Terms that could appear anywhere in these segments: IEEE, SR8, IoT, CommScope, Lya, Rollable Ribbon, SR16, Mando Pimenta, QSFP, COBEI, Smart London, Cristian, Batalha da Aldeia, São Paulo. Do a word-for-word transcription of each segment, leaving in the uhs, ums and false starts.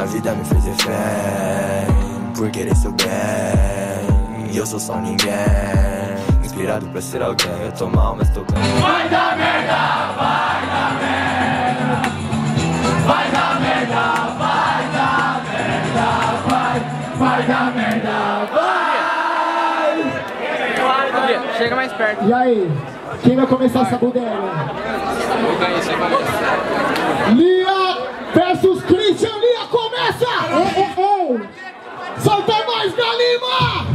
A vida me fez refém por querer seu bem, e eu sou só ninguém, inspirado pra ser alguém. Eu tô mal, mas tô bem. Vai dar merda, vai dar merda, vai dar merda, vai dar merda, vai, vai dar merda, vai. Lya, chega mais perto. E aí, quem vai começar essa bodega? Lya versus Cristian. Lya, começa! Ei, ei, ei. Solta mais na lima!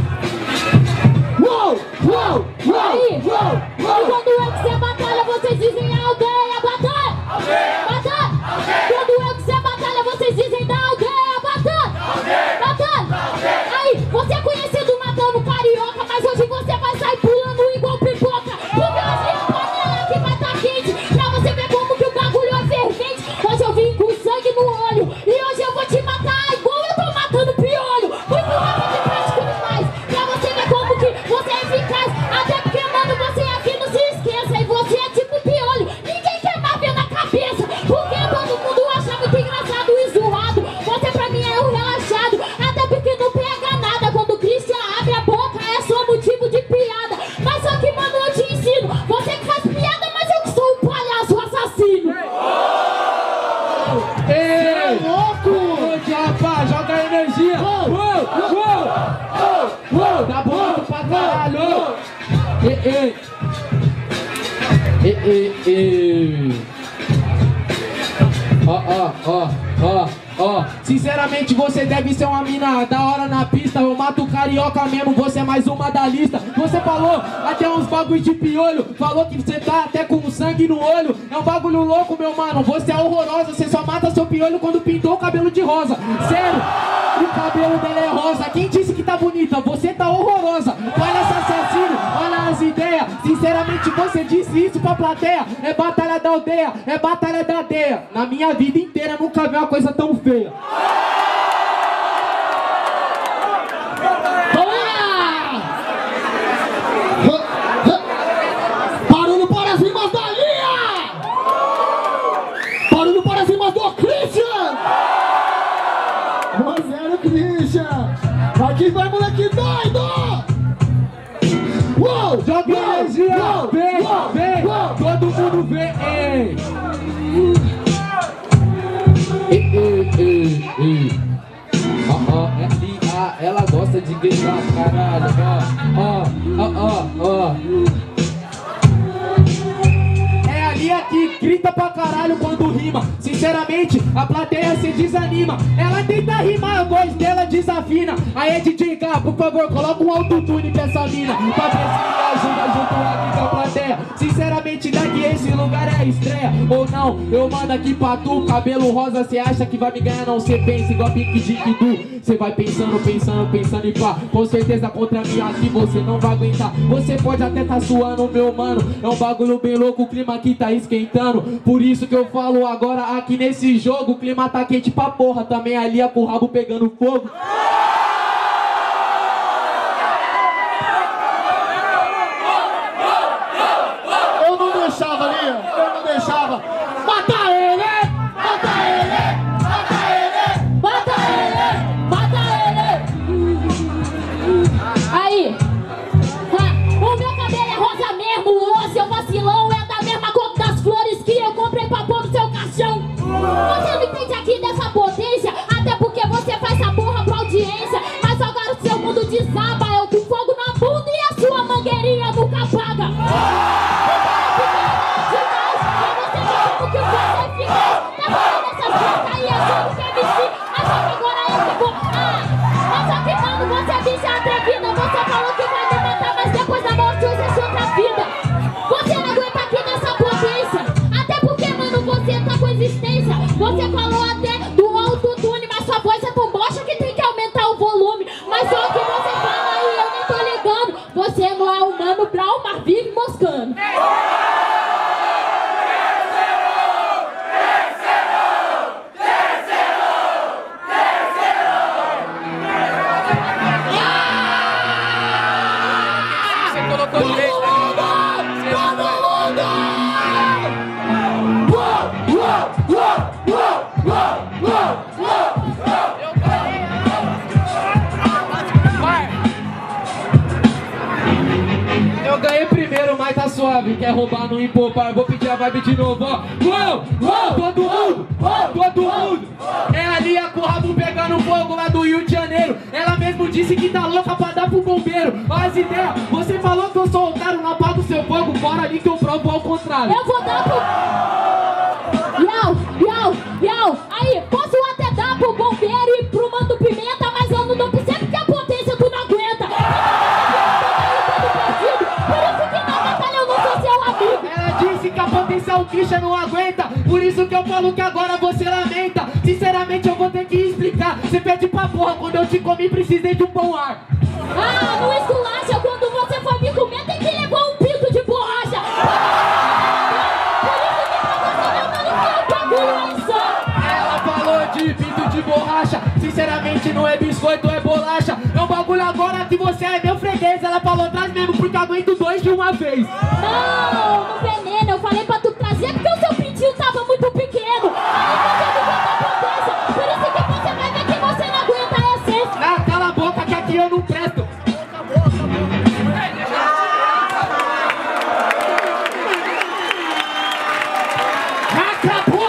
Uou, uou, uou, uou, uou. Quando eu quiser batalha, vocês dizem a aldeia, batalha! Aldeia! Batalha! Aldeia. Quando eu quiser batalha, vocês dizem da aldeia, batalha! Aldeia. Batalha! Aldeia. Aí, você é conhecido matando carioca, mas hoje você vai sair pulando igual pipoca! Porque hoje é a panela que vai estar quente, pra você ver como que o bagulho é fervente. Hoje eu vim com sangue no olho, e hoje eu vou te matar igual eu tô matando piolho. Muito rápido e prático demais, pra você ver como que você é eficaz. Até porque, mano, você aqui não se esqueça, e você é tipo piolho, ninguém quer mais ver na cabeça. Porque todo mundo acha muito engraçado e zoado, você pra mim é um relaxado. Até porque não pega nada, quando o Cristian abre a boca é só motivo de piada. Mas só que, mano, eu te ensino, você que faz piada, mas eu que sou um palhaço assassino. Ei, louco! Diaba, joga energia! Uou, uou, uou, uou! Tá bom pra caralho! Ei, ei, ei, ei! Ó, ó, ó, ó, ó! Sinceramente, você deve ser uma mina da hora na pista. Eu mato carioca mesmo, você é mais uma da lista. Você falou até uns bagulho de piolho, falou que você tá até com sangue no olho. É um bagulho louco, meu mano, você é horrorosa. Você só mata seu piolho quando pintou o cabelo de rosa. Sério, o cabelo dela é rosa. Quem disse que tá bonita? Você tá horrorosa. Olha essa assassino, olha as ideias. Sinceramente, você disse isso pra plateia. É batalha da aldeia, é batalha da aldeia. Na minha vida inteira nunca vi uma coisa tão feia. Barulho para as rimas da Lya! Barulho para as rimas do Cristian! um a zero, Cristian! Aqui vai, moleque doido! Uou! Joga energia! Vem, vem! Todo mundo vem! Ó, é Lya, ela gosta de gritar, caralho. Ó, ó, ó, ó. É a Lya que grita pra caralho quando rima. Sinceramente, a plateia se desanima. Ela tenta rimar, a voz dela desafina. Aí, D J K, por favor, coloca um autotune pra essa mina, pra ver se me ajuda junto aqui com a plateia. Sinceramente, daqui esse lugar é a estreia. Ou não, eu mando aqui pra tu. Cabelo rosa, cê acha que vai me ganhar? Não, cê pensa igual Pink Dick. Cê vai pensando, pensando, pensando e pá. Com certeza contra mim aqui você não vai aguentar. Você pode até tá suando, meu mano, é um bagulho bem louco, o clima aqui tá esquentando. Por isso que eu falo agora aqui nesse jogo, o clima tá quente pra porra. Também a Lya pro rabo pegando fogo. Eu não deixava, Lya, eu não deixava. Mata ele, mata ele, mata ele, mata ele, mata ele. Aí, o meu cabelo é rosa mesmo, ô seu vacilão, é da mesma cor das flores que eu comprei pra pôr no seu caixão. Você não entende aqui dessa potência, até porque você faz essa porra pra audiência. sabe, quer roubar, não empopar. Eu vou pedir a vibe de novo, ó. Uou, uou, todo mundo, todo mundo. É a Lya com o rabo pegando fogo lá do Rio de Janeiro. Ela mesmo disse que tá louca pra dar pro bombeiro. Olha as ideias, você falou que eu sou otário, não apaga o seu fogo. Bora ali que eu provo ao contrário. Eu vou dar pro... Iau, iau, iau. Aí, posso até dar pro bombeiro e pro Mando Pimenta, mas eu não dou pro sempre que a potência tu não aguenta. O Cristian não aguenta, por isso que eu falo que agora você lamenta. Sinceramente eu vou ter que explicar. Você pede pra porra, quando eu te comi precisei de um bom ar. Ah, não esculacha, quando você foi me comer tem que levar um pinto de borracha. Por isso que pra você meu mano que é um bagulho insano. Ela falou de pinto de borracha, sinceramente não é biscoito, é bolacha. É um bagulho agora que você é meu freguês. Ela falou atrás mesmo, porque aguento dois de uma vez. Não, não veneno, eu falei pra tu trazer porque o seu pintinho tava muito pequeno. Aí você não aguenta a potência, por isso que você vai ver que você não aguenta a essência. Ah, cala a boca que aqui eu não presto. Acabou, acabou. Acabou,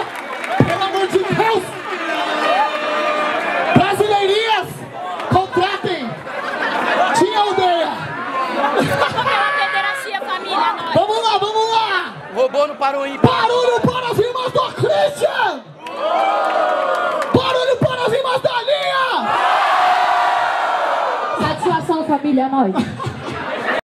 pelo amor de Deus. Brasileirinhas, contratem. Tinha aldeia. Vamos lá, vamos lá. Roubou no Paroí. Barulho para as rimas do Cristian! Barulho para as rimas da Lya! Satisfação, família, nós.